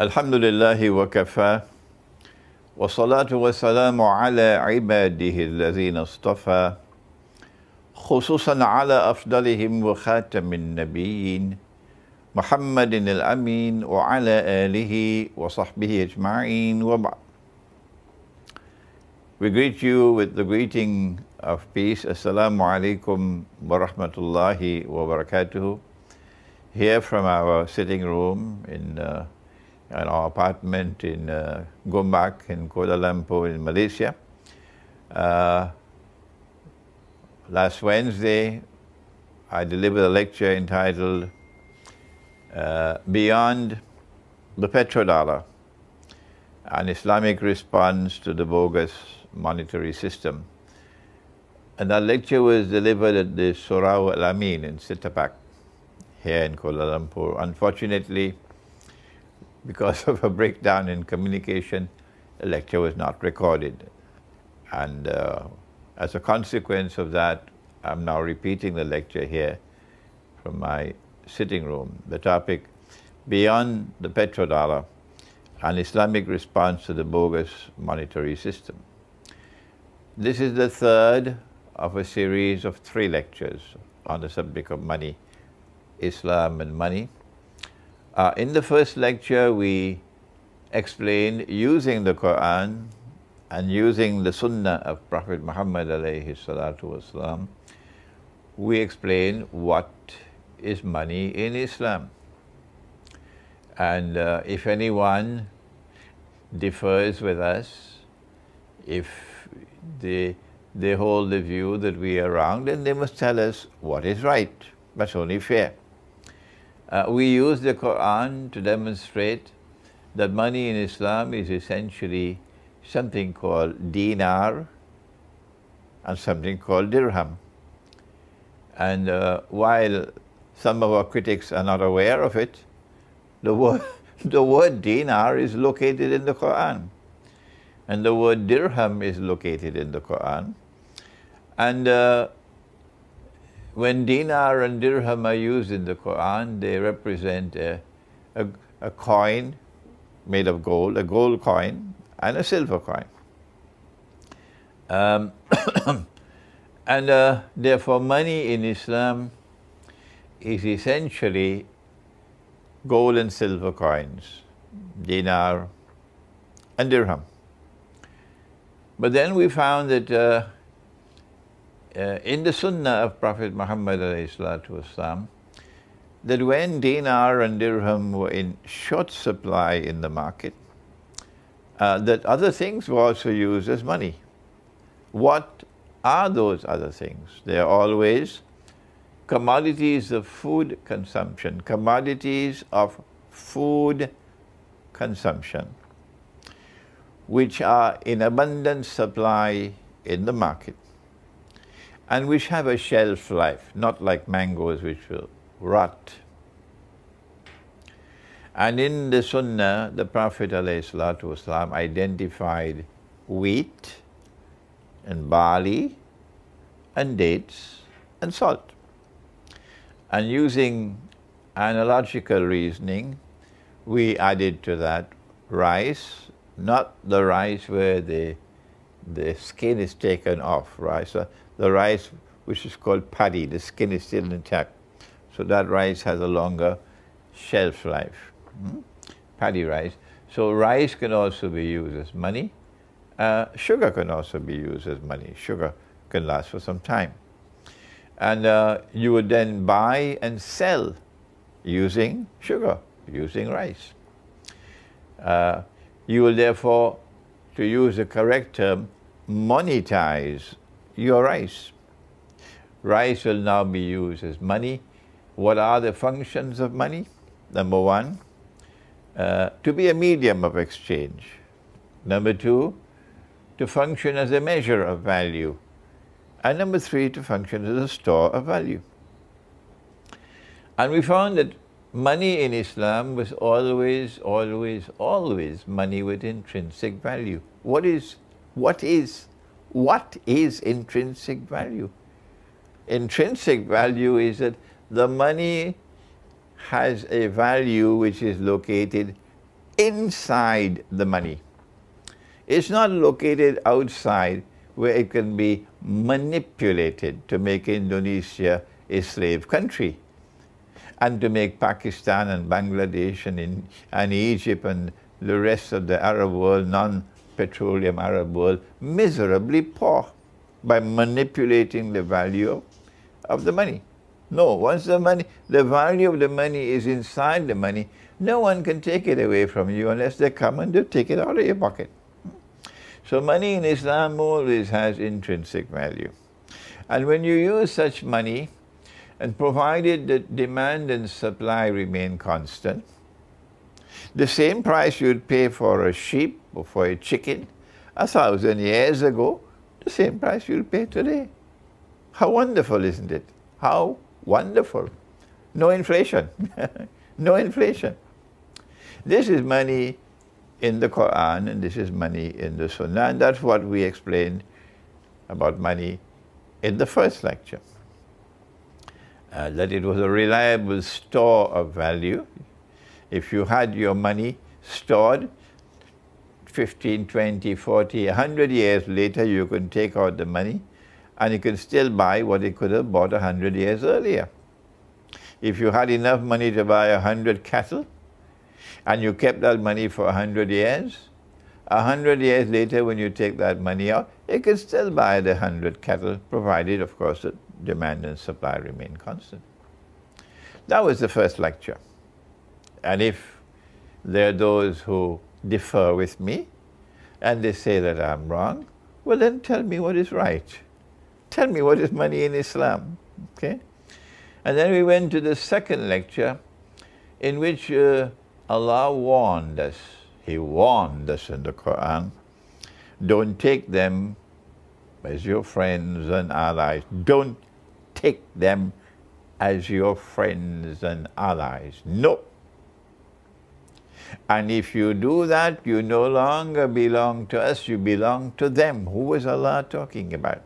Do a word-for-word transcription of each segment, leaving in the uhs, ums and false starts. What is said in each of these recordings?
Alhamdulillahi wa kafa wa salatu wa salamu ala ibadihi alladhina istafa khususan ala afdalihim wa khatamin nabiyyin Muhammadin al-amin wa ala alihi wa sahbihi ajma'in wa ba'd. We greet you with the greeting of peace. Assalamu alaikum wa rahmatullahi wa barakatuhu. Here from our sitting room in uh, in our apartment in uh, Gombak in Kuala Lumpur in Malaysia. Uh, last Wednesday, I delivered a lecture entitled uh, Beyond the Petrodollar, an Islamic response to the bogus monetary system. And that lecture was delivered at the Surau Al-Amin in Setapak here in Kuala Lumpur. Unfortunately, because of a breakdown in communication, the lecture was not recorded. And uh, as a consequence of that, I'm now repeating the lecture here from my sitting room. The topic, Beyond the Petrodollar, an Islamic response to the bogus monetary system. This is the third of a series of three lectures on the subject of money, Islam and money. Uh, in the first lecture, we explained using the Quran and using the Sunnah of Prophet Muhammad alayhi salatu wasalam, we explained what is money in Islam. And uh, if anyone differs with us, if they, they hold the view that we are wrong, then they must tell us what is right. That's only fair. Uh, we use the Quran to demonstrate that money in Islam is essentially something called dinar and something called dirham. And uh, while some of our critics are not aware of it, the word, the word dinar is located in the Quran. And the word dirham is located in the Quran. And uh, when dinar and dirham are used in the Quran, they represent a, a, a coin made of gold, a gold coin and a silver coin. Um, and uh, therefore money in Islam is essentially gold and silver coins, dinar and dirham. But then we found that uh, Uh, in the Sunnah of Prophet Muhammad ﷺ, that when dinar and dirham were in short supply in the market, uh, that other things were also used as money. What are those other things? They are always commodities of food consumption, commodities of food consumption, which are in abundant supply in the market, and which have a shelf life, not like mangoes which will rot. And in the Sunnah, the Prophet ﷺ identified wheat and barley and dates and salt. And using analogical reasoning, we added to that rice, not the rice where the, the skin is taken off, rice. The rice which is called paddy, the skin is still intact. So that rice has a longer shelf life, hmm? paddy rice. So rice can also be used as money. Uh, sugar can also be used as money. Sugar can last for some time. And uh, you would then buy and sell using sugar, using rice. Uh, you will therefore, to use the correct term, monetize your rice. Rice will now be used as money. What are the functions of money? Number one, uh, to be a medium of exchange. Number two, to function as a measure of value. And number three, to function as a store of value. And we found that money in Islam was always, always, always money with intrinsic value. What is, what is What is intrinsic value? Intrinsic value is that the money has a value which is located inside the money. It's not located outside where it can be manipulated to make Indonesia a slave country and to make Pakistan and Bangladesh and, in, and Egypt and the rest of the Arab world, non-petroleum Arab world, miserably poor by manipulating the value of the money. No, once the money, the value of the money is inside the money, no one can take it away from you unless they come and they take it out of your pocket. So money in Islam always has intrinsic value. And when you use such money, and provided that demand and supply remain constant, the same price you'd pay for a sheep or for a chicken a thousand years ago, the same price you'll pay today. How wonderful, isn't it? How wonderful. No inflation. No inflation. This is money in the Quran and this is money in the Sunnah, and that's what we explained about money in the first lecture. Uh, that it was a reliable store of value. If you had your money stored fifteen, twenty, forty, a hundred years later, you can take out the money and you can still buy what you could have bought a hundred years earlier. If you had enough money to buy a hundred cattle and you kept that money for a hundred years, a hundred years later when you take that money out, you can still buy the hundred cattle, provided of course that demand and supply remain constant. That was the first lecture. And if there are those who differ with me and they say that I'm wrong, well then tell me what is right. Tell me what is money in Islam, okay? And then we went to the second lecture in which uh, Allah warned us. He warned us in the Quran, don't take them as your friends and allies. Don't take them as your friends and allies. No. And if you do that, you no longer belong to us, you belong to them. Who was Allah talking about?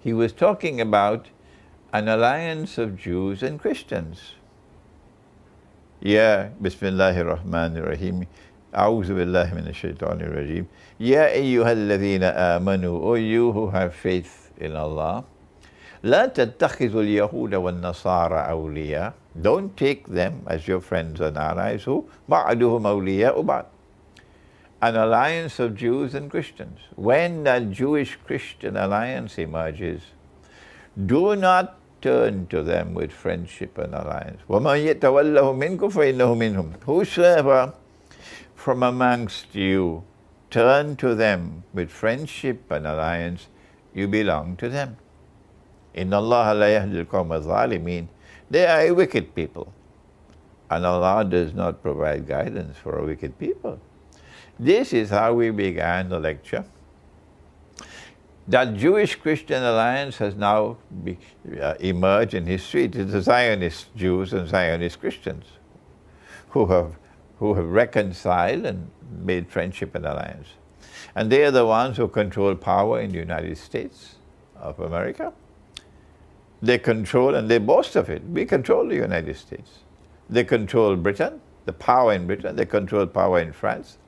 He was talking about an alliance of Jews and Christians. Ya, Bismillahir Rahmanir Rahim. A'udhu billahi minash shaitanir rajeem. Ya ayyuhalladhina amanu, O you who have faith in Allah. La tattakhidhul yahuda wal nasara awliya. Don't take them as your friends and allies. Who? Ba'aduhum awliya ubad. An alliance of Jews and Christians. When that Jewish-Christian alliance emerges, do not turn to them with friendship and alliance. وَمَنْ يَتَوَلَّهُ مِنْكُمْ فَإِنَّهُ مِنْهُمْ. Whosoever from amongst you turn to them with friendship and alliance, you belong to them. إِنَّ اللَّهَ لَا يَهْدِي الْقَوْمَ الظَّالِمِينَ. They are a wicked people. And Allah does not provide guidance for a wicked people. This is how we began the lecture. That Jewish-Christian alliance has now be, uh, emerged in history. It is the Zionist Jews and Zionist Christians who have, who have reconciled and made friendship and alliance. And they are the ones who control power in the United States of America. They control and they boast of it. We control the United States. They control Britain, the power in Britain. They control power in France.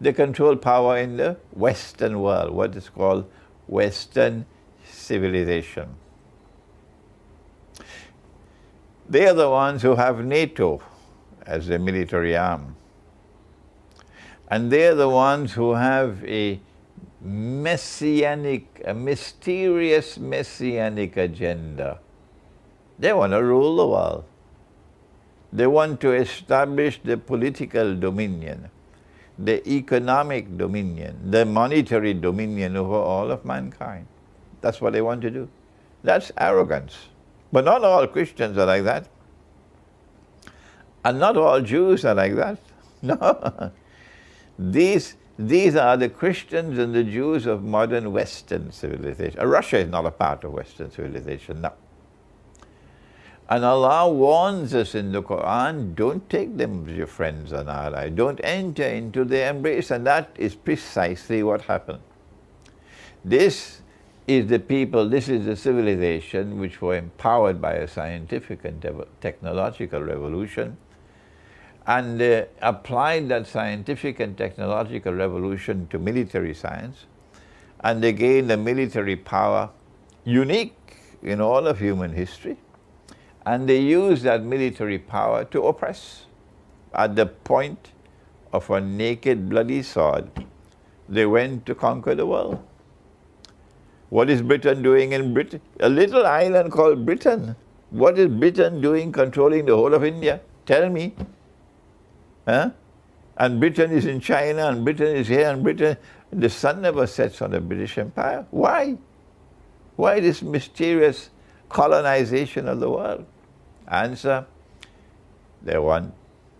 They control power in the Western world, what is called Western civilization. They are the ones who have NATO as their military arm. And they are the ones who have a messianic, a mysterious messianic agenda. They want to rule the world. They want to establish the political dominion, the economic dominion, the monetary dominion over all of mankind. That's what they want to do. That's arrogance. But not all Christians are like that. And not all Jews are like that. No. These, these are the Christians and the Jews of modern Western civilization. Russia is not a part of Western civilization, no. And Allah warns us in the Quran, don't take them as your friends and allies. Don't enter into their embrace. And that is precisely what happened. This is the people, this is the civilization which were empowered by a scientific and technological revolution. and uh, applied that scientific and technological revolution to military science, and they gained a military power unique in all of human history, and they used that military power to oppress. At the point of a naked bloody sword, they went to conquer the world. What is Britain doing in Britain? A little island called Britain. What is Britain doing controlling the whole of India? Tell me. Huh? And Britain is in China, and Britain is here, and Britain... The sun never sets on the British Empire. Why? Why this mysterious colonization of the world? Answer, they want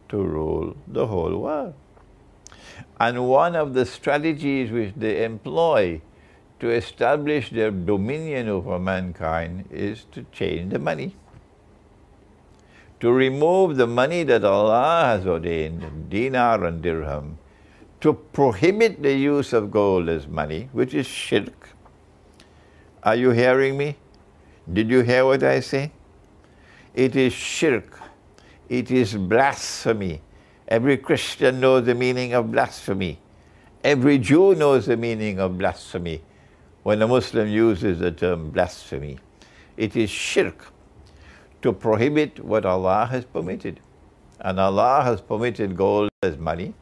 to rule the whole world. And one of the strategies which they employ to establish their dominion over mankind is to change the money. To remove the money that Allah has ordained, dinar and dirham, to prohibit the use of gold as money, which is shirk. Are you hearing me? Did you hear what I say? It is shirk. It is blasphemy. Every Christian knows the meaning of blasphemy. Every Jew knows the meaning of blasphemy when a Muslim uses the term blasphemy. It is shirk, to prohibit what Allah has permitted. And Allah has permitted gold as money,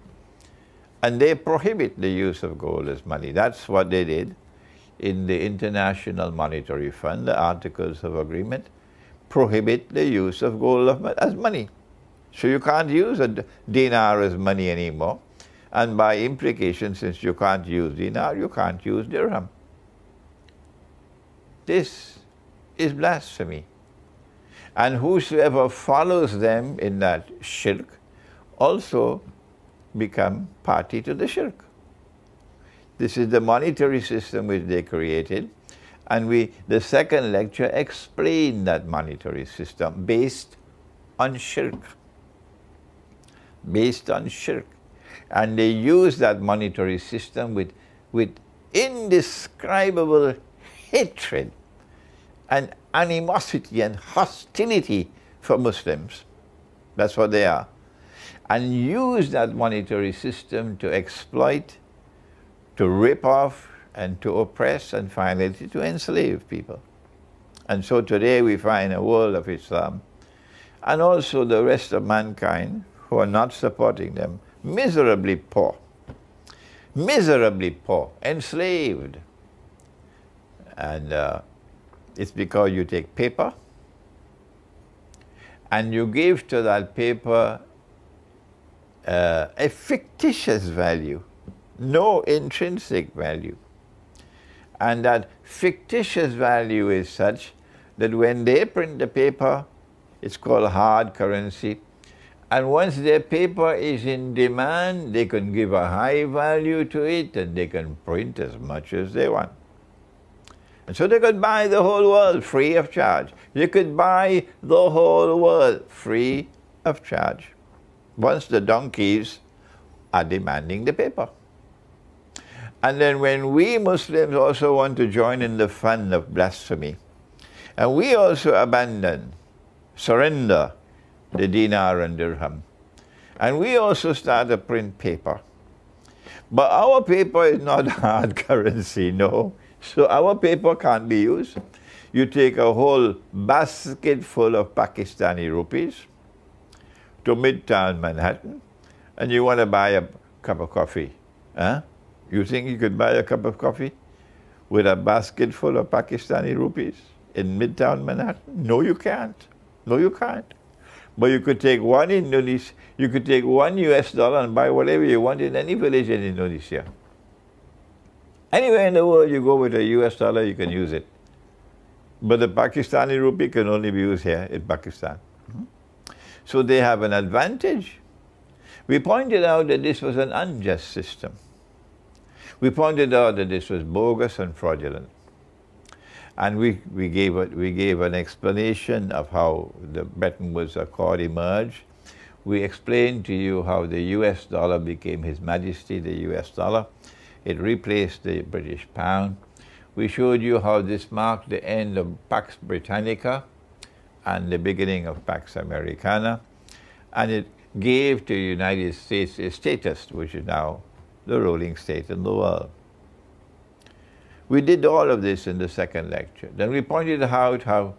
and they prohibit the use of gold as money. That's what they did in the International Monetary Fund. The Articles of Agreement prohibit the use of gold as money. So you can't use a dinar as money anymore. And by implication, since you can't use dinar, you can't use dirham. This is blasphemy. And whosoever follows them in that shirk also become party to the shirk. This is the monetary system which they created. And we, the second lecture, explained that monetary system based on shirk. Based on shirk. And they used that monetary system with, with indescribable hatred and animosity and hostility for Muslims. That's what they are. And use that monetary system to exploit, to rip off, and to oppress, and finally to enslave people. And so today we find a world of Islam, and also the rest of mankind who are not supporting them, miserably poor, miserably poor, enslaved. And uh, it's because you take paper, and you give to that paper Uh, a fictitious value, no intrinsic value. And that fictitious value is such that when they print the paper, it's called hard currency, and once their paper is in demand, they can give a high value to it, and they can print as much as they want. And so they could buy the whole world free of charge. You could buy the whole world free of charge. Once the donkeys are demanding the paper. And then when we Muslims also want to join in the fun of blasphemy, and we also abandon, surrender the dinar and dirham, and we also start to print paper. But our paper is not hard currency, no. So our paper can't be used. You take a whole basket full of Pakistani rupees to Midtown Manhattan, and you want to buy a cup of coffee. Huh? You think you could buy a cup of coffee with a basket full of Pakistani rupees in Midtown Manhattan? No, you can't. No, you can't. But you could take one Indonesian, you could take one U S dollar and buy whatever you want in any village in Indonesia. Anywhere in the world you go with a U S dollar, you can use it. But the Pakistani rupee can only be used here in Pakistan. So they have an advantage. We pointed out that this was an unjust system. We pointed out that this was bogus and fraudulent. And we, we, gave, a, we gave an explanation of how the Bretton Woods Accord emerged. We explained to you how the U S dollar became His Majesty, the U S dollar. It replaced the British pound. We showed you how this marked the end of Pax Britannica and the beginning of Pax Americana, and it gave to the United States a status which is now the ruling state in the world. We did all of this in the second lecture. Then we pointed out how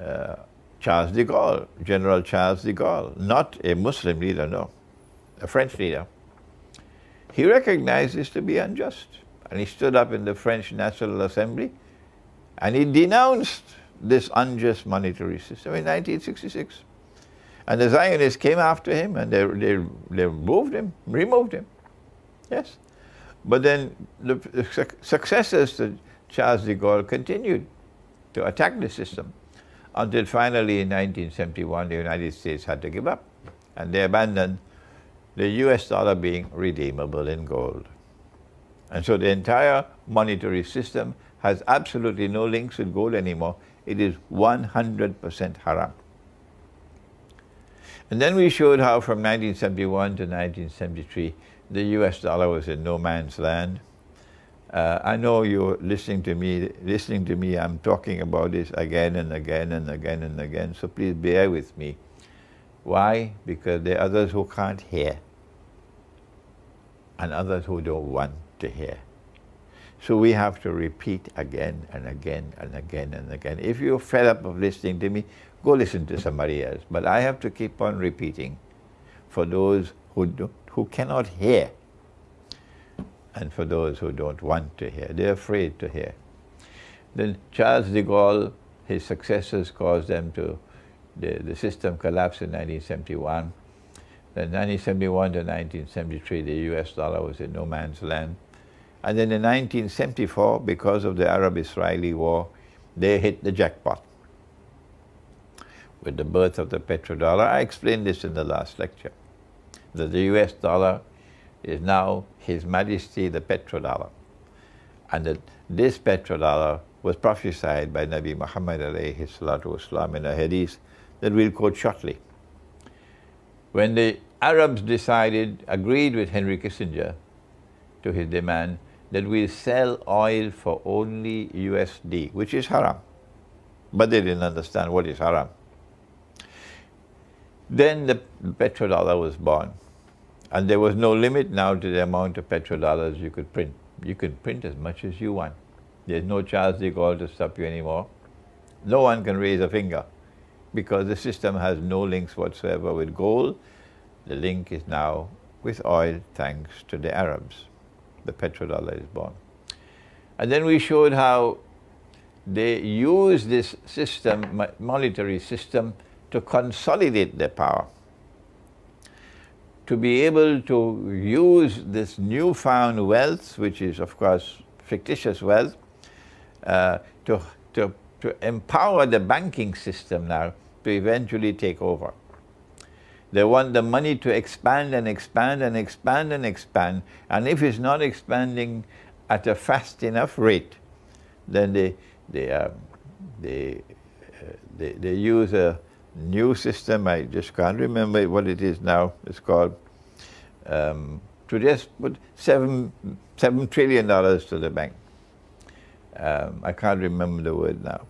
uh, Charles de Gaulle, General Charles de Gaulle, not a Muslim leader, no, a French leader, he recognized this to be unjust. And he stood up in the French National Assembly and he denounced this unjust monetary system in nineteen sixty-six. And the Zionists came after him and they, they, they moved him, removed him. Yes. But then the su successors to Charles de Gaulle continued to attack the system until finally in nineteen seventy-one the United States had to give up and they abandoned the U S dollar being redeemable in gold. And so the entire monetary system has absolutely no links with gold anymore. It is one hundred percent haram. And then we showed how from nineteen seventy-one to nineteen seventy-three, the U S dollar was in no man's land. Uh, I know you're listening to me, listening to me, I'm talking about this again and again and again and again, so please bear with me. Why? Because there are others who can't hear and others who don't want to hear. So we have to repeat again and again and again and again. If you're fed up of listening to me, go listen to somebody else. But I have to keep on repeating for those who do, who cannot hear and for those who don't want to hear. They're afraid to hear. Then Charles de Gaulle, his successors caused them to, the, the system collapsed in nineteen seventy-one. Then nineteen seventy-one to nineteen seventy-three, the U S dollar was in no man's land. And then in nineteen seventy-four, because of the Arab-Israeli war, they hit the jackpot with the birth of the petrodollar. I explained this in the last lecture, that the U S dollar is now His Majesty the petrodollar, and that this petrodollar was prophesied by Nabi Muhammad alayhi salatu wasalam in a hadith that we'll quote shortly. When the Arabs decided, agreed with Henry Kissinger to his demand that we sell oil for only U S D, which is haram, but they didn't understand what is haram. Then the petrodollar was born, and there was no limit now to the amount of petrodollars you could print. You could print as much as you want. There's no Charles de Gaulle to stop you anymore. No one can raise a finger because the system has no links whatsoever with gold. The link is now with oil, thanks to the Arabs. The petrodollar is born. And then we showed how they use this system, monetary system, to consolidate their power, to be able to use this newfound wealth, which is, of course, fictitious wealth, uh, to, to, to empower the banking system now to eventually take over. They want the money to expand and expand and expand and expand, and if it's not expanding at a fast enough rate, then they, they, uh, they, uh, they, they use a new system, I just can't remember what it is now, it's called, um, to just put seven, seven trillion dollars to the bank. Um, I can't remember the word now.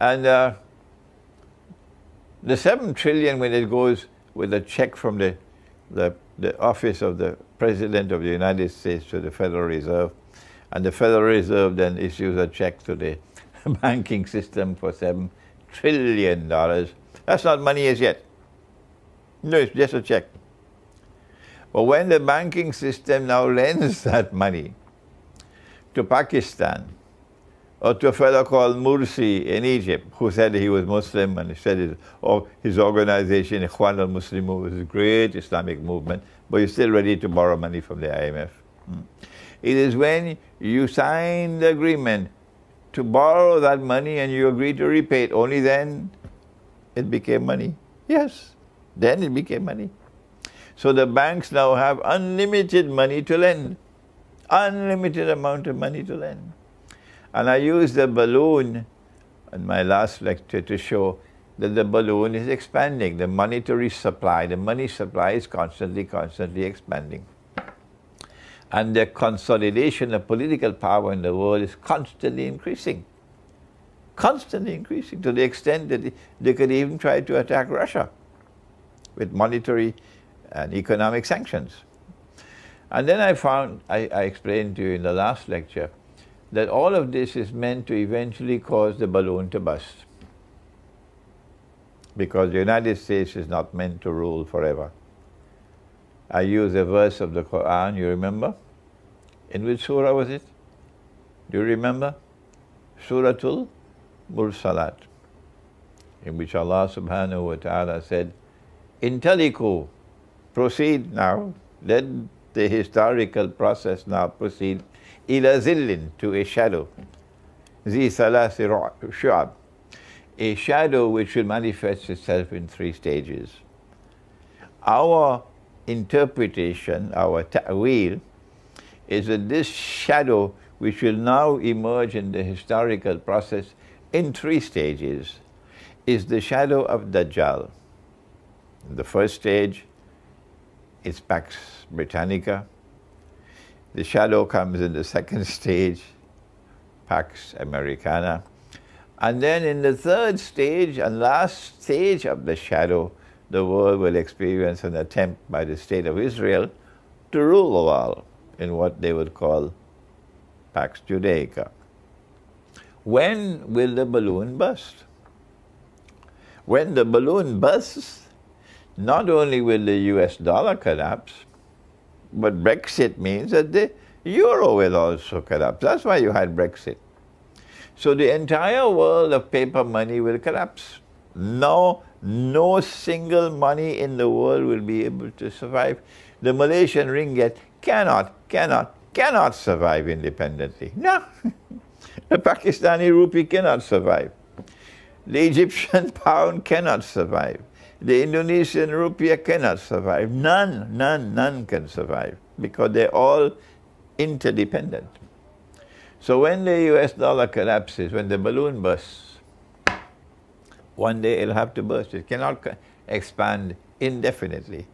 And uh, the seven trillion, when it goes with a check from the, the, the office of the President of the United States to the Federal Reserve, and the Federal Reserve then issues a check to the banking system for seven trillion dollars, that's not money as yet. No, it's just a check. But when the banking system now lends that money to Pakistan or to a fellow called Mursi in Egypt, who said he was Muslim and he said his, or his organization, Ikhwan al-Muslimun, was a great Islamic movement, but you're still ready to borrow money from the I M F. Hmm. It is when you sign the agreement to borrow that money and you agree to repay it, only then it became money. Yes, then it became money. So the banks now have unlimited money to lend, unlimited amount of money to lend. And I used the balloon in my last lecture to show that the balloon is expanding, the monetary supply, the money supply is constantly, constantly expanding. And the consolidation of political power in the world is constantly increasing. Constantly increasing to the extent that they could even try to attack Russia with monetary and economic sanctions. And then I found, I, I explained to you in the last lecture, that all of this is meant to eventually cause the balloon to bust, because the United States is not meant to rule forever. I used a verse of the Quran, you remember? In which surah was it? Do you remember? Suratul Mursalat, in which Allah subhanahu wa ta'ala said, Intaliku, proceed now, let the historical process now proceed, ila zillin, to a shadow, zi salasi shu'ab, a shadow which will manifest itself in three stages. Our interpretation, our ta'wil, is that this shadow which will now emerge in the historical process in three stages is the shadow of Dajjal. The first stage is Pax Britannica. The shadow comes in the second stage, Pax Americana. And then in the third stage and last stage of the shadow, the world will experience an attempt by the State of Israel to rule the world in what they would call Pax Judaica. When will the balloon burst? When the balloon bursts, not only will the U S dollar collapse, but Brexit means that the euro will also collapse. That's why you had Brexit. So the entire world of paper money will collapse. No, no single money in the world will be able to survive. The Malaysian ringgit cannot, cannot, cannot survive independently. No, the Pakistani rupee cannot survive. The Egyptian pound cannot survive. The Indonesian rupiah cannot survive. None, none, none can survive because they're all interdependent. So when the U S dollar collapses, when the balloon bursts, one day it'll have to burst. It cannot expand indefinitely.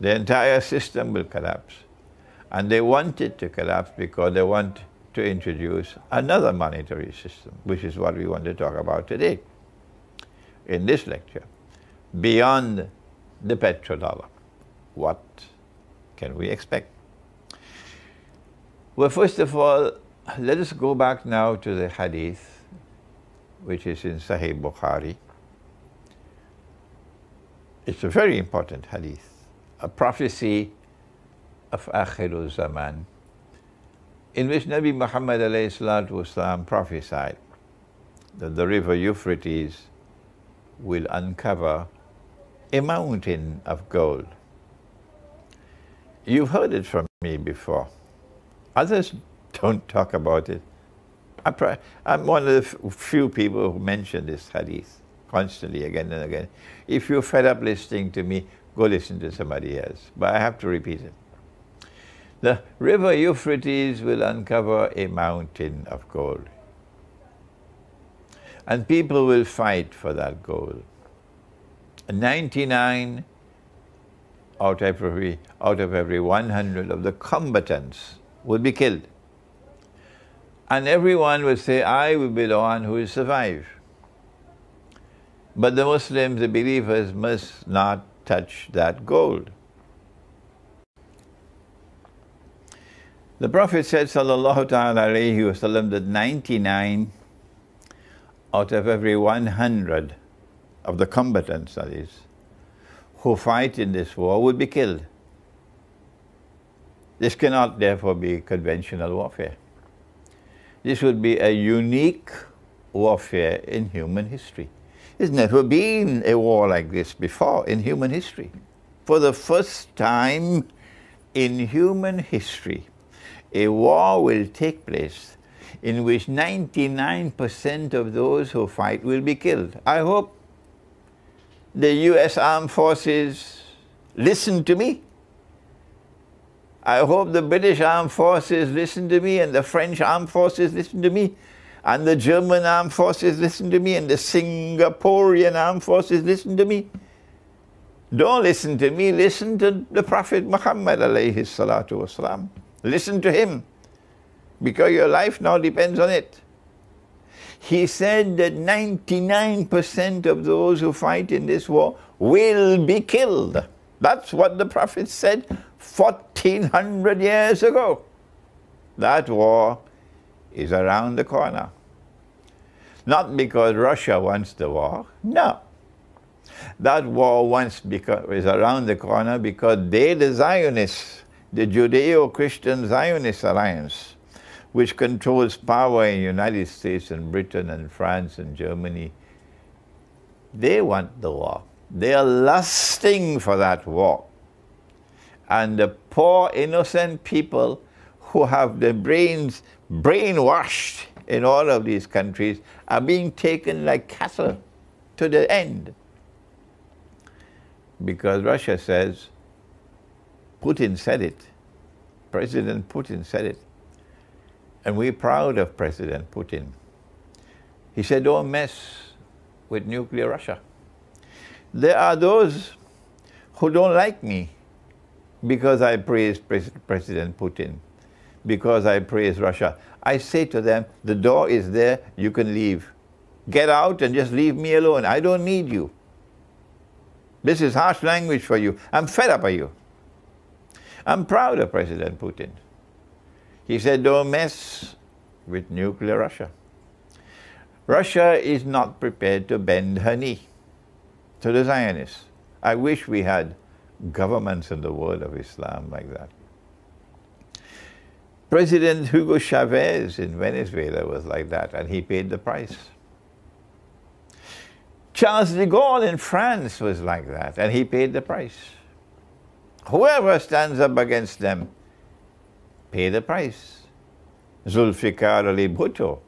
The entire system will collapse. And they want it to collapse because they want to introduce another monetary system, which is what we want to talk about today in this lecture. Beyond the petrodollar, what can we expect? Well, first of all, let us go back now to the hadith, which is in Sahih Bukhari. It's a very important hadith, a prophecy of Akhirul Zaman, in which Nabi Muhammad ﷺ prophesied that the river Euphrates will uncover a mountain of gold. You've heard it from me before. Others don't talk about it. I'm one of the few people who mention this hadith constantly, again and again. If you're fed up listening to me, go listen to somebody else. But I have to repeat it. The river Euphrates will uncover a mountain of gold. And people will fight for that gold. ninety-nine out of every, out of every one hundred of the combatants will be killed. And everyone will say, I will be the one who will survive. But the Muslims, the believers, must not touch that gold. The Prophet said, sallallahu ta'ala alayhi wa sallam, that ninety-nine out of every one hundred of the combatants, that is, who fight in this war would be killed. This cannot therefore be conventional warfare. This would be a unique warfare in human history. There's never been a war like this before in human history. For the first time in human history, a war will take place in which ninety-nine percent of those who fight will be killed. I hope the U S armed forces listen to me. I hope the British armed forces listen to me, and the French armed forces listen to me, and the German armed forces listen to me, and the Singaporean armed forces listen to me. Don't listen to me, listen to the Prophet Muhammad alayhi salatu wasalam. Listen to him, because your life now depends on it. He said that ninety-nine percent of those who fight in this war will be killed. That's what the Prophet said fourteen hundred years ago. That war is around the corner. Not because Russia wants the war, no. That war once because, is around the corner because they, the Zionists, the Judeo-Christian Zionist Alliance, which controls power in the United States and Britain and France and Germany, they want the war. They are lusting for that war. And the poor, innocent people who have their brains brainwashed in all of these countries are being taken like cattle to the end. Because Russia says, Putin said it, President Putin said it, and we're proud of President Putin. He said, don't mess with nuclear Russia. There are those who don't like me because I praise Pres- President Putin, because I praise Russia. I say to them, the door is there, you can leave. Get out and just leave me alone. I don't need you. This is harsh language for you. I'm fed up of you. I'm proud of President Putin. He said, don't mess with nuclear Russia. Russia is not prepared to bend her knee to the Zionists. I wish we had governments in the world of Islam like that. President Hugo Chavez in Venezuela was like that, and he paid the price. Charles de Gaulle in France was like that, and he paid the price. Whoever stands up against them, pay the price. Zulfikar Ali Bhutto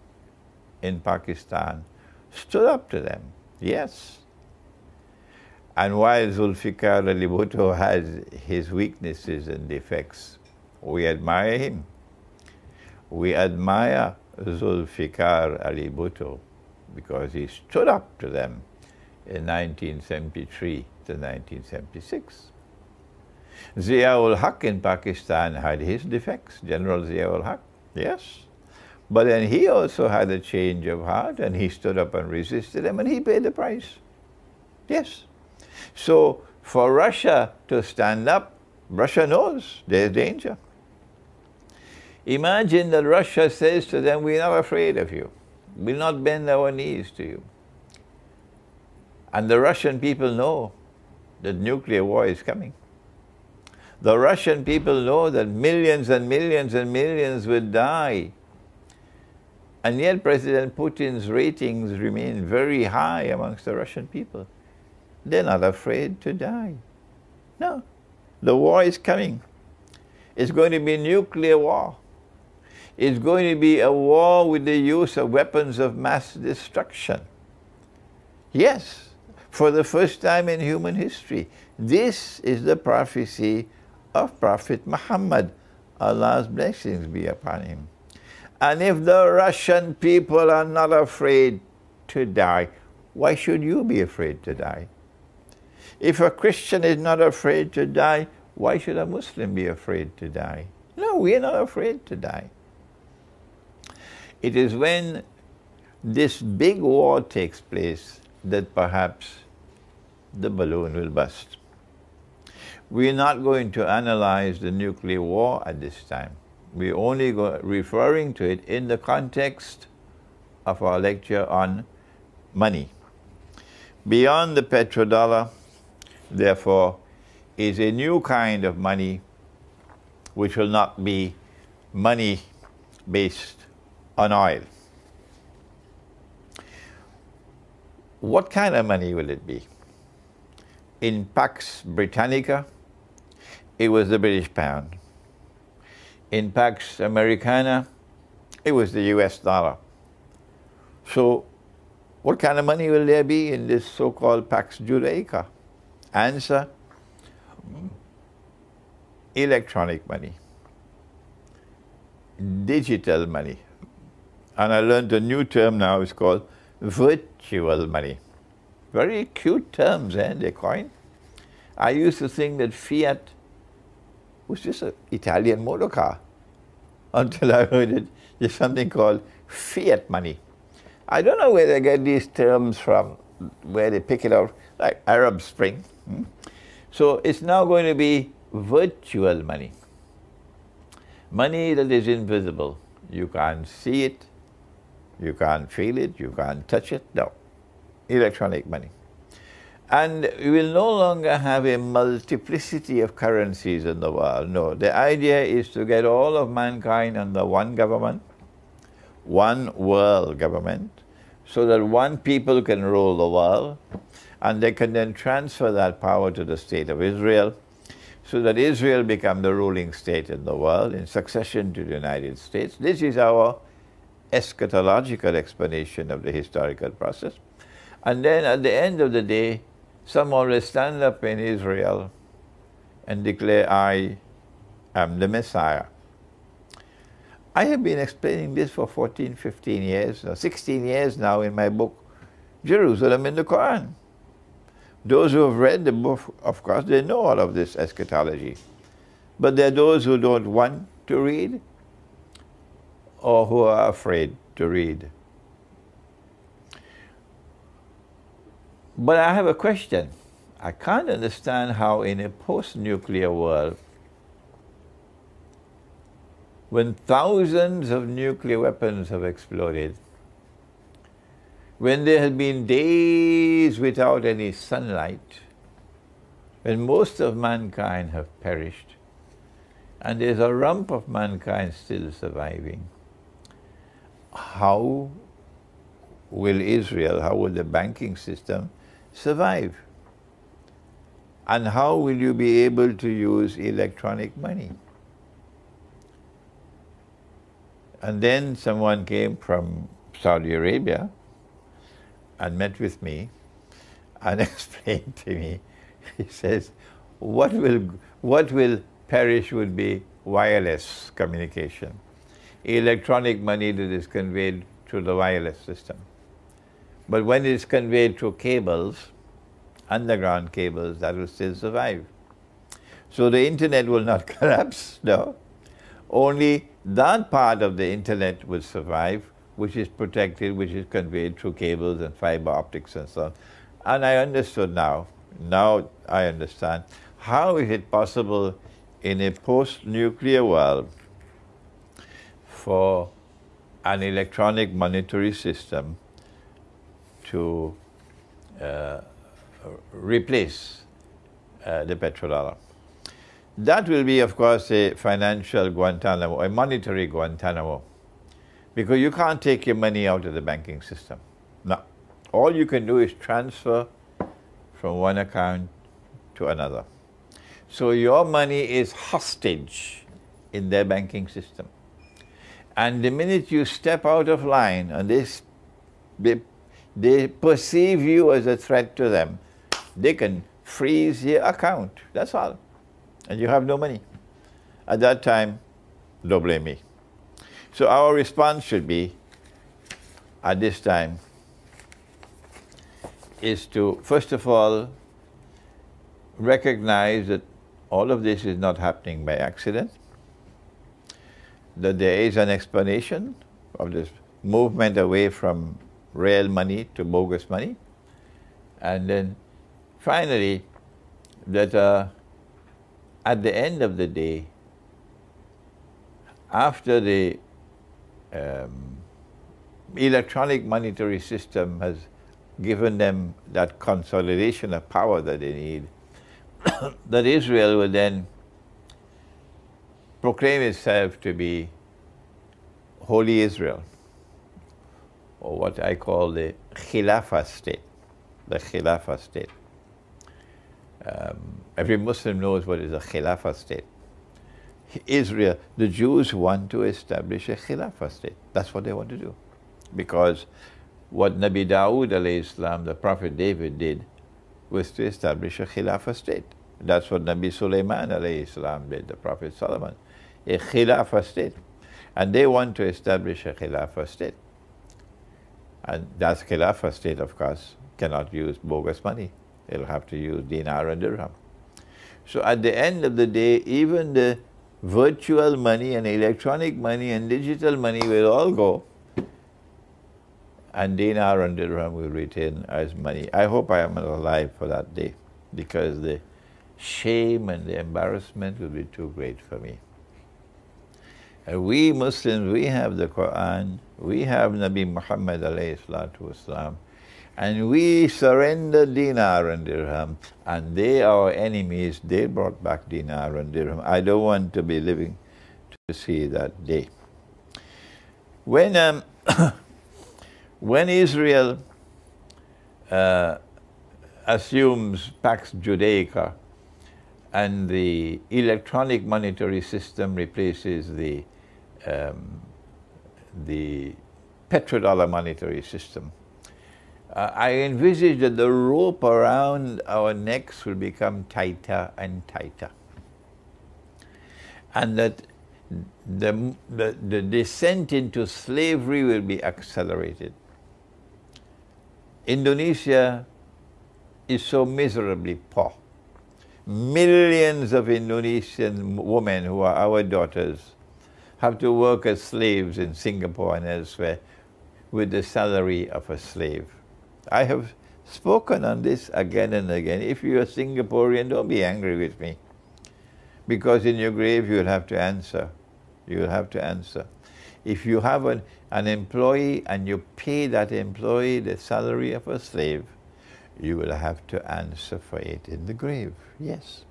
in Pakistan stood up to them, yes. And while Zulfikar Ali Bhutto has his weaknesses and defects, we admire him. We admire Zulfikar Ali Bhutto because he stood up to them in nineteen seventy-three to nineteen seventy-six. Zia-ul-Haq in Pakistan had his defects, General Zia-ul-Haq, yes. But then he also had a change of heart and he stood up and resisted them and he paid the price, yes. So for Russia to stand up, Russia knows there's danger. Imagine that Russia says to them, we're not afraid of you. We'll not bend our knees to you. And the Russian people know that nuclear war is coming. The Russian people know that millions and millions and millions will die. And yet President Putin's ratings remain very high amongst the Russian people. They're not afraid to die. No, the war is coming. It's going to be nuclear war. It's going to be a war with the use of weapons of mass destruction. Yes, for the first time in human history. This is the prophecy of Prophet Muhammad, Allah's blessings be upon him. And if the Russian people are not afraid to die, why should you be afraid to die? If a Christian is not afraid to die, why should a Muslim be afraid to die? No, we are not afraid to die. It is when this big war takes place that perhaps the balloon will burst. We are not going to analyze the nuclear war at this time. We are only referring to it in the context of our lecture on money. Beyond the petrodollar, therefore, is a new kind of money which will not be money based on oil. What kind of money will it be? In Pax Britannica, it was the British pound. In Pax Americana, it was the U S dollar. So what kind of money will there be in this so-called Pax Judaica? Answer, electronic money, digital money. And I learned a new term now, it's called virtual money. Very cute terms, eh, they coined. I used to think that fiat was just an Italian motor car until I heard it. There's something called fiat money. I don't know where they get these terms from. where they pick it out, like Arab Spring. Hmm? So it's now going to be virtual money. Money that is invisible. You can't see it, you can't feel it, you can't touch it, no. Electronic money. And we will no longer have a multiplicity of currencies in the world, no. The idea is to get all of mankind under one government, one world government, so that one people can rule the world, and they can then transfer that power to the state of Israel, so that Israel become the ruling state in the world in succession to the United States. This is our eschatological explanation of the historical process. And then at the end of the day, someone will stand up in Israel and declare, I am the Messiah. I have been explaining this for fourteen, fifteen years, no, sixteen years now in my book, Jerusalem in the Quran. Those who have read the book, of course, they know all of this eschatology. But there are those who don't want to read or who are afraid to read. But I have a question. I can't understand how in a post-nuclear world, when thousands of nuclear weapons have exploded, when there had been days without any sunlight, when most of mankind have perished, and there's a rump of mankind still surviving, how will Israel, how will the banking system survive? And how will you be able to use electronic money? And then someone came from Saudi Arabia and met with me and explained to me, he says, what will, what will perish would be wireless communication, electronic money that is conveyed through the wireless system. But when it is conveyed through cables, underground cables, that will still survive. So the internet will not collapse, no. Only that part of the internet will survive, which is protected, which is conveyed through cables and fiber optics and so on. And I understood now, now I understand, how is it possible in a post-nuclear world for an electronic monetary system to uh, replace uh, the petrodollar. That will be, of course, a financial Guantanamo, a monetary Guantanamo. Because you can't take your money out of the banking system. No. All you can do is transfer from one account to another. So your money is hostage in their banking system. And the minute you step out of line and they, they, they perceive you as a threat to them, they can freeze your account. That's all. And you have no money. At that time, don't blame me. So our response should be, at this time, is to, first of all, recognize that all of this is not happening by accident, that there is an explanation of this movement away from real money to bogus money, and then finally, that uh, at the end of the day, after the Um, electronic monetary system has given them that consolidation of power that they need, that Israel will then proclaim itself to be Holy Israel, or what I call the Khilafah state, the Khilafah state. Um, every Muslim knows what is a Khilafah state. Israel, the Jews want to establish a Khilafah state. That's what they want to do. Because what Nabi Dawood alayhi salam, the Prophet David did, was to establish a Khilafah state. That's what Nabi Sulaiman alayhi salam did, the Prophet Solomon, a Khilafah state. And they want to establish a Khilafah state. And that Khilafah state, of course, cannot use bogus money. They'll have to use dinar and dirham. So at the end of the day, even the virtual money and electronic money and digital money will all go and dinar and dirham will retain as money. I hope I am alive for that day, because the shame and the embarrassment will be too great for me. And we Muslims, we have the Quran, we have Nabi Muhammad alayhi salatu wasalam, and we surrender dinar and dirham, and they are our enemies. They brought back dinar and dirham. I don't want to be living to see that day. When, um, when Israel uh, assumes Pax Judaica and the electronic monetary system replaces the, um, the petrodollar monetary system, Uh, I envisage that the rope around our necks will become tighter and tighter, and that the, the, the descent into slavery will be accelerated. Indonesia is so miserably poor. Millions of Indonesian women who are our daughters have to work as slaves in Singapore and elsewhere with the salary of a slave. I have spoken on this again and again. If you're a Singaporean, don't be angry with me, because in your grave you'll have to answer. You'll have to answer. If you have an, an employee and you pay that employee the salary of a slave, you will have to answer for it in the grave, yes.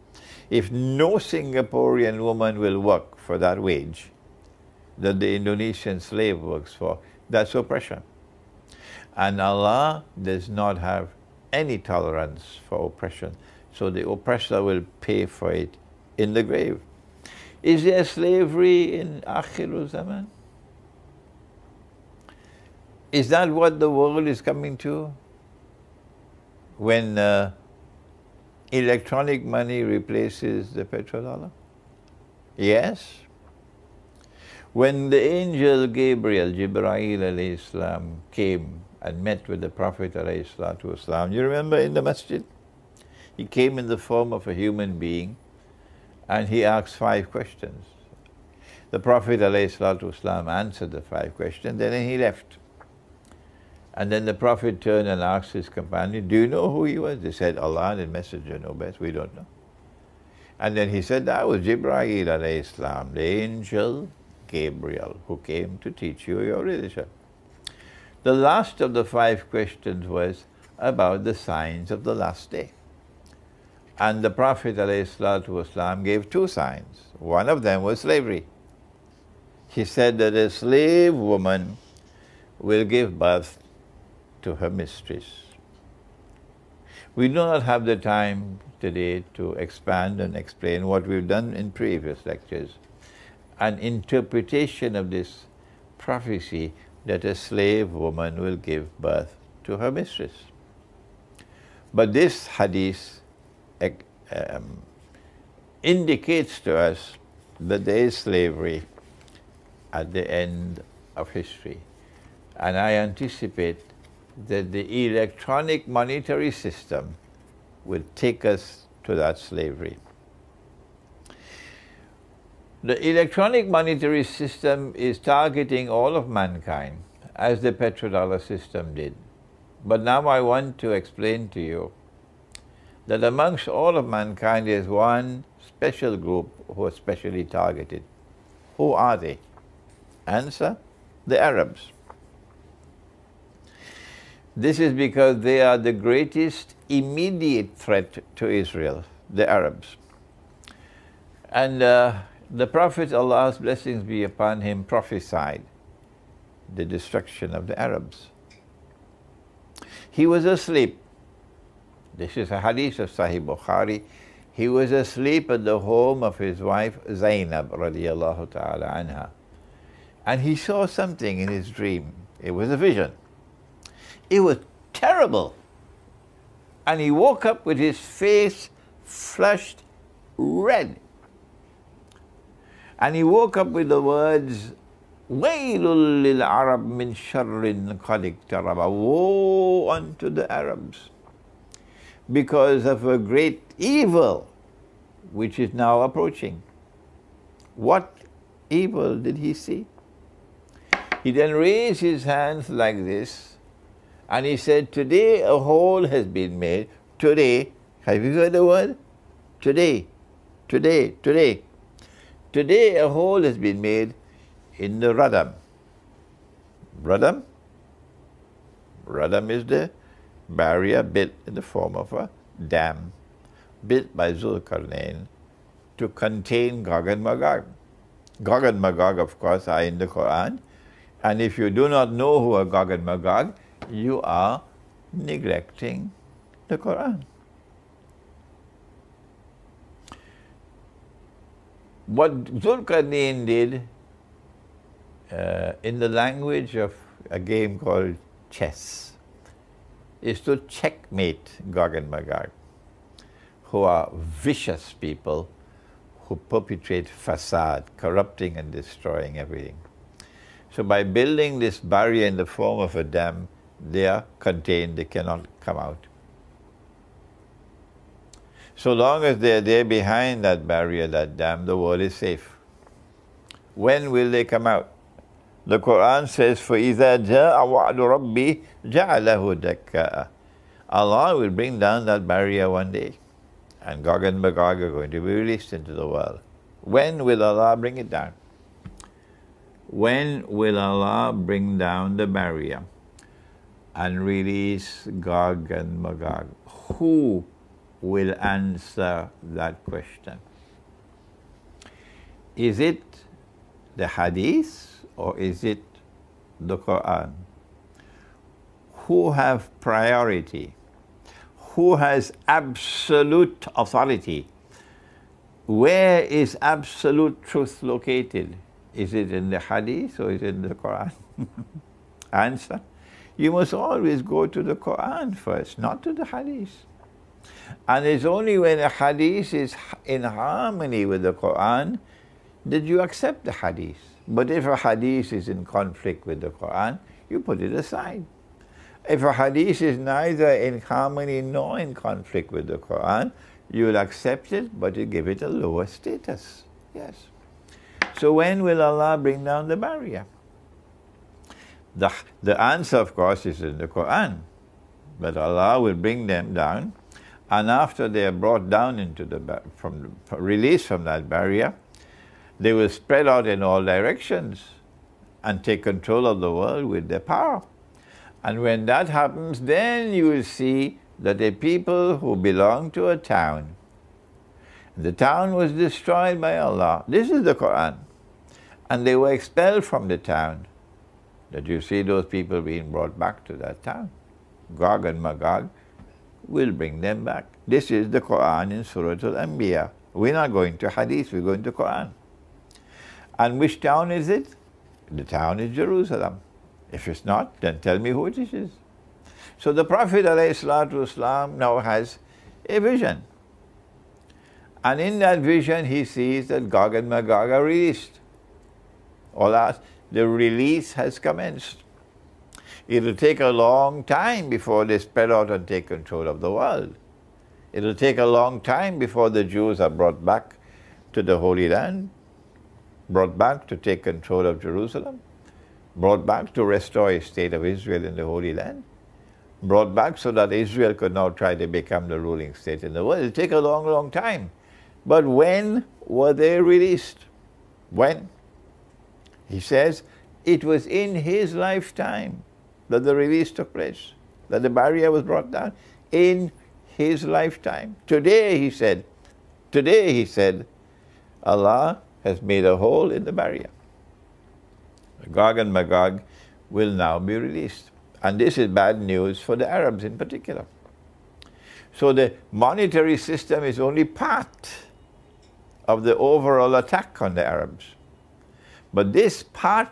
If no Singaporean woman will work for that wage that the Indonesian slave works for, that's oppression. And Allah does not have any tolerance for oppression, so the oppressor will pay for it in the grave. Is there slavery in Akhirul Zaman? Is that what the world is coming to? When uh, electronic money replaces the petrodollar? Yes. When the angel Gabriel, Jibra'il alayhi Islam, came and met with the Prophet alayhi salatu wasalam. You remember in the masjid? He came in the form of a human being and he asked five questions. The Prophet alayhi salatu wasalam answered the five questions, then he left. And then the Prophet turned and asked his companion, do you know who he was? They said, Allah and His Messenger know best, we don't know. And then he said, that was Jibra'il alayhi salam, the angel Gabriel, who came to teach you your religion. The last of the five questions was about the signs of the last day. And the Prophet ﷺ gave two signs. One of them was slavery. He said that a slave woman will give birth to her mistress. We do not have the time today to expand and explain what we've done in previous lectures. An interpretation of this prophecy that a slave woman will give birth to her mistress. But this hadith um, indicates to us that there is slavery at the end of history. And I anticipate that the electronic monetary system will take us to that slavery. The electronic monetary system is targeting all of mankind, as the petrodollar system did. But now I want to explain to you that amongst all of mankind there is one special group who are specially targeted. Who are they? Answer, the Arabs. This is because they are the greatest immediate threat to Israel, the Arabs. And uh, the Prophet, Allah's blessings be upon him, prophesied the destruction of the Arabs. He was asleep. This is a hadith of Sahih Bukhari. He was asleep at the home of his wife Zainab radiallahu ta'ala anha. And he saw something in his dream. It was a vision. It was terrible. And he woke up with his face flushed red. And he woke up with the words, "Wailul lil Arab min sharrin qad iqtaraba." Woe unto the Arabs, because of a great evil which is now approaching. What evil did he see? He then raised his hands like this And he said, today a hole has been made. Today, have you heard the word? Today, today, today. Today a hole has been made in the radam. Radam? Radam is the barrier built in the form of a dam, built by Dhul Qarnayn to contain Gog and Magog. Gog and Magog, of course, are in the Quran. And if you do not know who are Gog and Magog, you are neglecting the Quran. What Dhul Qarnayn did uh, in the language of a game called chess is to checkmate Gog and Magog, who are vicious people who perpetrate facade, corrupting and destroying everything. So by building this barrier in the form of a dam, they are contained, they cannot come out. So long as they are there behind that barrier, that dam, the world is safe. When will they come out? The Quran says, فَإِذَا جَاءَ وَعْدُ رَبِّي جَعَلَهُ دَكَّاءَ. Allah will bring down that barrier one day, and Gog and Magog are going to be released into the world. When will Allah bring it down? When will Allah bring down the barrier and release Gog and Magog? Who will answer that question? Is it the Hadith or is it the Quran? Who have priority? Who has absolute authority? Where is absolute truth located? Is it in the Hadith or is it in the Quran? Answer, you must always go to the Quran first, not to the Hadith. And it's only when a Hadith is in harmony with the Quran that you accept the Hadith. But if a Hadith is in conflict with the Quran, you put it aside. If a Hadith is neither in harmony nor in conflict with the Quran, you will accept it, but you give it a lower status. Yes. So when will Allah bring down the barrier? The, the answer, of course, is in the Quran. But Allah will bring them down, and after they are brought down into the, from, released from that barrier, they will spread out in all directions and take control of the world with their power. And when that happens, then you will see that the people who belong to a town, the town was destroyed by Allah. This is the Quran. And they were expelled from the town. That you see those people being brought back to that town. Gog and Magog will bring them back. This is the Quran in Surah Al-Anbiya. We're not going to Hadith, we're going to Quran. And which town is it? The town is Jerusalem. If it's not, then tell me who it is. So the Prophet ﷺ now has a vision. And in that vision, he sees that Gog and Magog are released. Alas, the release has commenced. It will take a long time before they spread out and take control of the world. It will take a long time before the Jews are brought back to the Holy Land, brought back to take control of Jerusalem, brought back to restore a state of Israel in the Holy Land, brought back so that Israel could now try to become the ruling state in the world. It will take a long, long time. But when were they released? When? He says, it was in his lifetime that the release took place, that the barrier was brought down in his lifetime. Today, he said, today, he said, Allah has made a hole in the barrier. Gog and Magog will now be released. And this is bad news for the Arabs in particular. So the monetary system is only part of the overall attack on the Arabs. But this part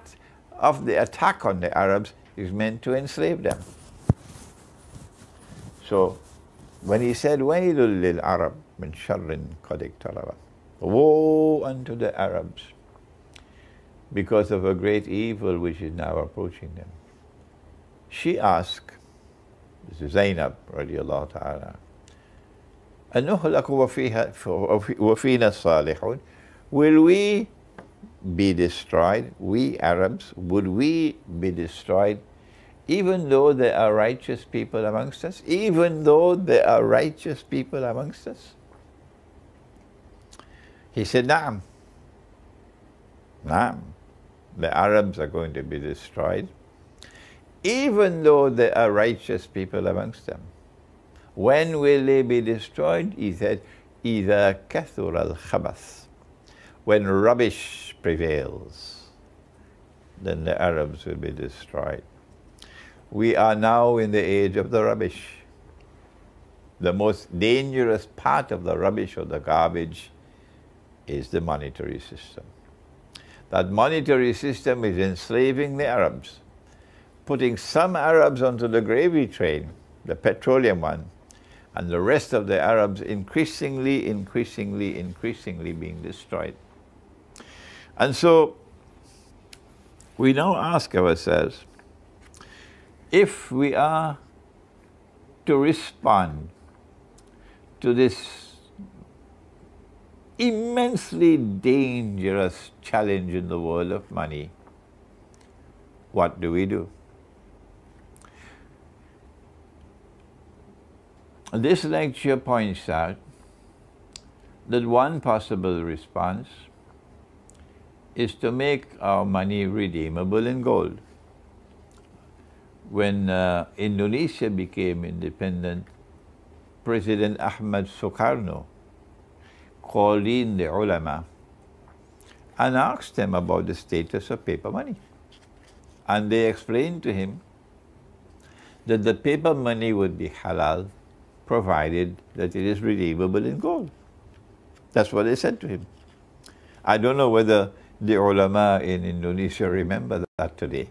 of the attack on the Arabs is meant to enslave them. So when he said, وَيْلٌ لِلْعَرَبِ مِنْ شَرٍّ قَدِ اقْتَرَبَ, woe unto the Arabs because of a great evil which is now approaching them. She asked, this is Zainab radiallahu ta'ala, أَنُهْلَكُ وَفِينَا الصَّالِحُونَ, will we be destroyed, we Arabs, would we be destroyed even though there are righteous people amongst us, even though there are righteous people amongst us? He said, Naam. Naam. The Arabs are going to be destroyed, even though there are righteous people amongst them. When will they be destroyed? He said, Idha kathur al-khabath. When rubbish prevails, then the Arabs will be destroyed. We are now in the age of the rubbish. The most dangerous part of the rubbish or the garbage is the monetary system. That monetary system is enslaving the Arabs, putting some Arabs onto the gravy train, the petroleum one, and the rest of the Arabs increasingly, increasingly, increasingly being destroyed. And so we now ask ourselves, if we are to respond to this immensely dangerous challenge in the world of money, what do we do? This lecture points out that one possible response is to make our money redeemable in gold. When uh, Indonesia became independent, President Ahmad Sukarno called in the ulama and asked them about the status of paper money. And they explained to him that the paper money would be halal provided that it is redeemable in gold. That's what they said to him. I don't know whether the ulama in Indonesia remember that today,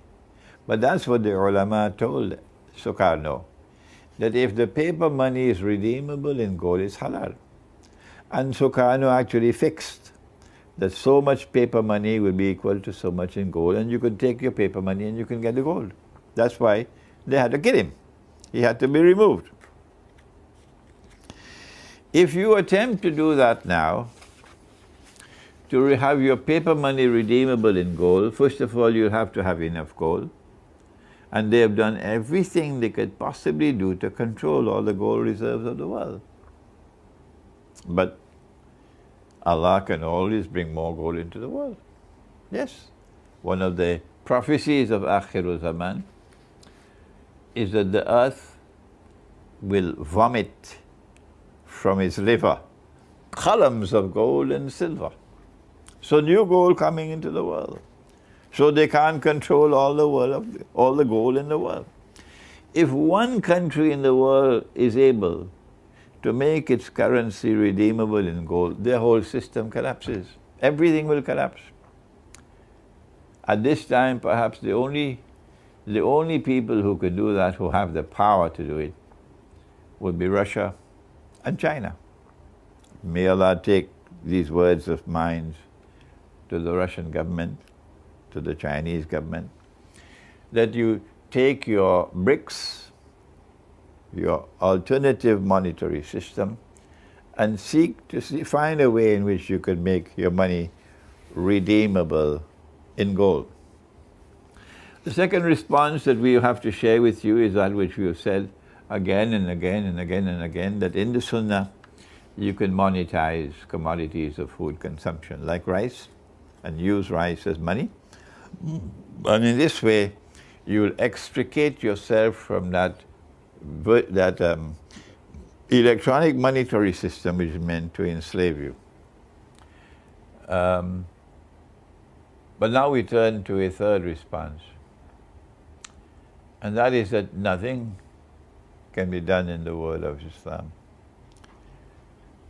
but that's what the ulama told Sukarno, that if the paper money is redeemable in gold, it's halal. And Sukarno actually fixed that so much paper money will be equal to so much in gold, and you can take your paper money and you can get the gold. That's why they had to kill him. He had to be removed. If you attempt to do that now, to have your paper money redeemable in gold, first of all, you'll have to have enough gold. And they have done everything they could possibly do to control all the gold reserves of the world. But Allah can always bring more gold into the world. Yes, one of the prophecies of Akhirul Zaman is that the earth will vomit from his liver columns of gold and silver. So new gold coming into the world. So they can't control all the world of the, all the gold in the world. If one country in the world is able to make its currency redeemable in gold, their whole system collapses. Everything will collapse. At this time, perhaps the only, the only people who could do that, who have the power to do it, would be Russia and China. May Allah take these words of mine to the Russian government, to the Chinese government, that you take your BRICS, your alternative monetary system, and seek to see, find a way in which you could make your money redeemable in gold. The second response that we have to share with you is that which we have said again and again and again and again, that in the Sunnah you can monetize commodities of food consumption like rice and use rice as money. And in this way you will extricate yourself from that, that um, electronic monetary system which is meant to enslave you. Um, but now we turn to a third response, and that is that nothing can be done in the world of Islam.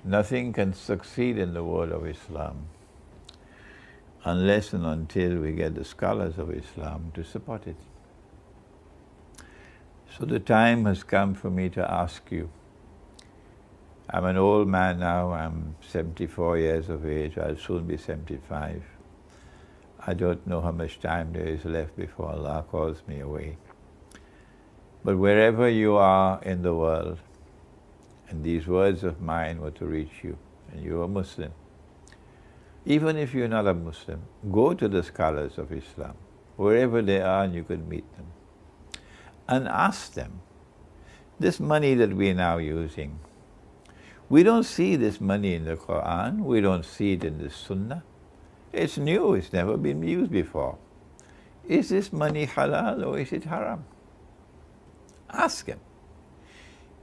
Nothing can succeed in the world of Islam unless and until we get the scholars of Islam to support it. So the time has come for me to ask you. I'm an old man now, I'm seventy-four years of age, I'll soon be seventy-five. I don't know how much time there is left before Allah calls me away. But wherever you are in the world, and these words of mine were to reach you, and you are Muslim, even if you're not a Muslim, go to the scholars of Islam, wherever they are, and you can meet them. and ask them, this money that we're now using, we don't see this money in the Quran, we don't see it in the Sunnah. It's new, it's never been used before. Is this money halal or is it haram? Ask him.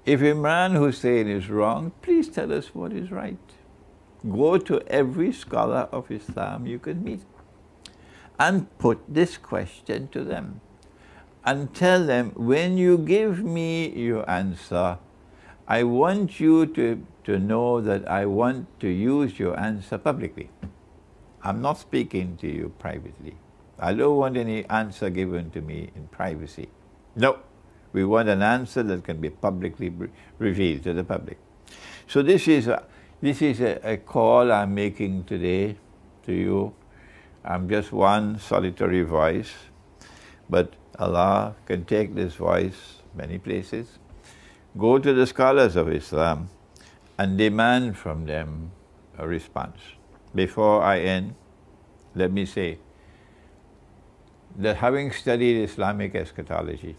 If Imran Hussein is wrong, please tell us what is right. Go to every scholar of Islam you can meet and put this question to them. And tell them, when you give me your answer, I want you to, to know that I want to use your answer publicly. I'm not speaking to you privately. I don't want any answer given to me in privacy. No, we want an answer that can be publicly revealed to the public. So this is a, this is a, a call I'm making today to you. I'm just one solitary voice, but Allah can take this voice many places. Go to the scholars of Islam and demand from them a response. Before I end, let me say that having studied Islamic eschatology,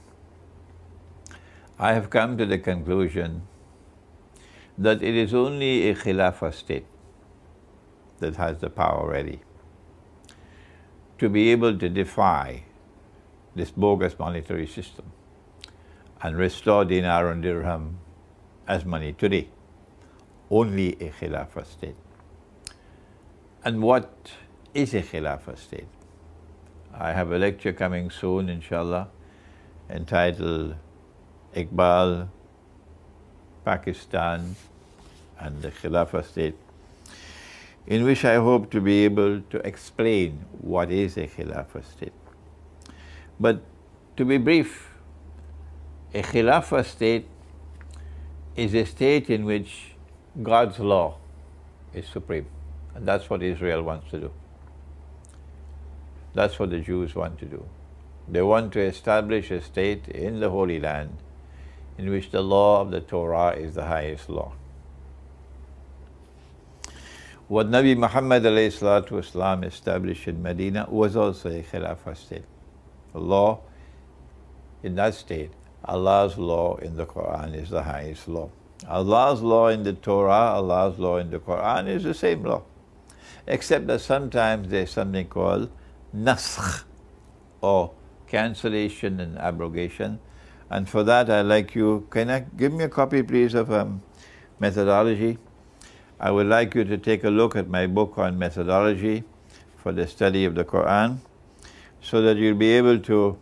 I have come to the conclusion that it is only a Khilafah state that has the power ready to be able to defy this bogus monetary system and restore dinar and dirham as money today. Only a Khilafah state. And what is a Khilafah state? I have a lecture coming soon, inshallah, entitled Iqbal, Pakistan and the Khilafah state, in which I hope to be able to explain what is a Khilafah state. But to be brief, a Khilafah state is a state in which God's law is supreme. And that's what Israel wants to do. That's what the Jews want to do. They want to establish a state in the Holy Land in which the law of the Torah is the highest law. What Nabi Muhammad ﷺ established in Medina was also a Khilafah state. The law in that state, Allah's law in the Quran, is the highest law. Allah's law in the Torah, Allah's law in the Quran is the same law. Except that sometimes there's something called naskh, or cancellation and abrogation. And for that, I'd like you, can I give me a copy, please, of um, methodology? I would like you to take a look at my book on methodology for the study of the Quran, so that you'll be able to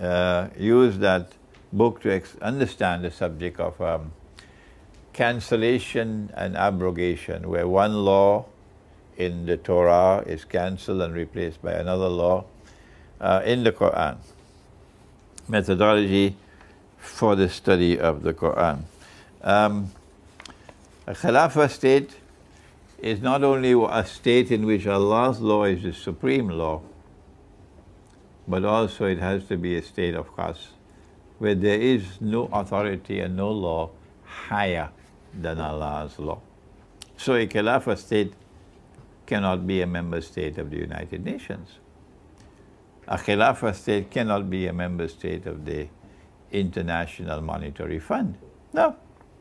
uh, use that book to ex understand the subject of um, cancellation and abrogation, where one law in the Torah is cancelled and replaced by another law uh, in the Quran. Methodology for the study of the Quran. Um, a Khilafah state is not only a state in which Allah's law is the supreme law, but also it has to be a state, of course, where there is no authority and no law higher than Allah's law. So a Khilafah state cannot be a member state of the United Nations. A Khilafah state cannot be a member state of the International Monetary Fund. No.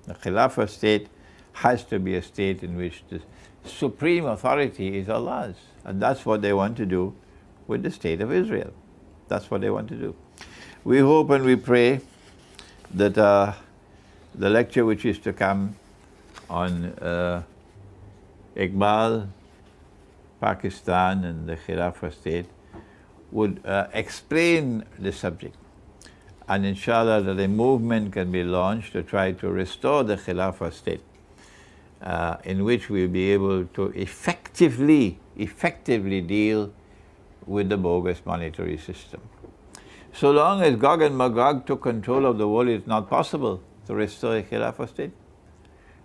A Khilafah state has to be a state in which the supreme authority is Allah's. And that's what they want to do with the state of Israel. That's what they want to do. We hope and we pray that uh, the lecture which is to come on uh, Iqbal, Pakistan and the Khilafah state would uh, explain the subject. And inshallah that a movement can be launched to try to restore the Khilafah state, uh, in which we'll be able to effectively, effectively deal with the bogus monetary system. So long as Gog and Magog took control of the world, it's not possible to restore a Khilafah state,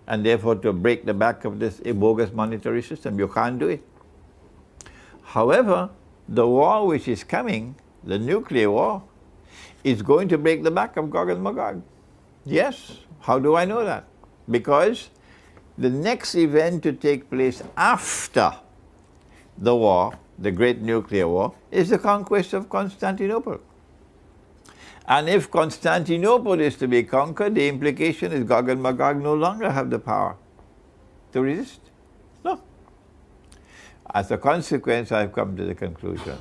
and therefore to break the back of this bogus monetary system. You can't do it. However, the war which is coming, the nuclear war, is going to break the back of Gog and Magog. Yes. How do I know that? Because the next event to take place after the war, the great nuclear war, is the conquest of Constantinople. And if Constantinople is to be conquered, the implication is Gog and Magog no longer have the power to resist. No. As a consequence, I've come to the conclusion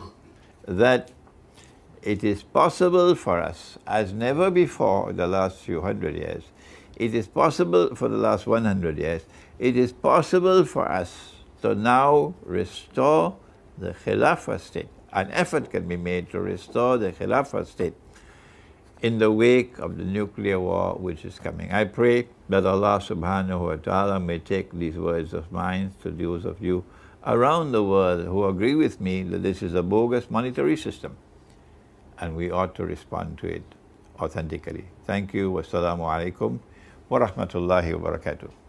that it is possible for us, as never before in the last few hundred years, it is possible for the last one hundred years, it is possible for us to now restore the Khilafah state. An effort can be made to restore the Khilafah state in the wake of the nuclear war which is coming. I pray that Allah subhanahu wa ta'ala may take these words of mine to those of you around the world who agree with me that this is a bogus monetary system and we ought to respond to it authentically. Thank you. Wassalamu alaikum wa rahmatullahi wa barakatuh.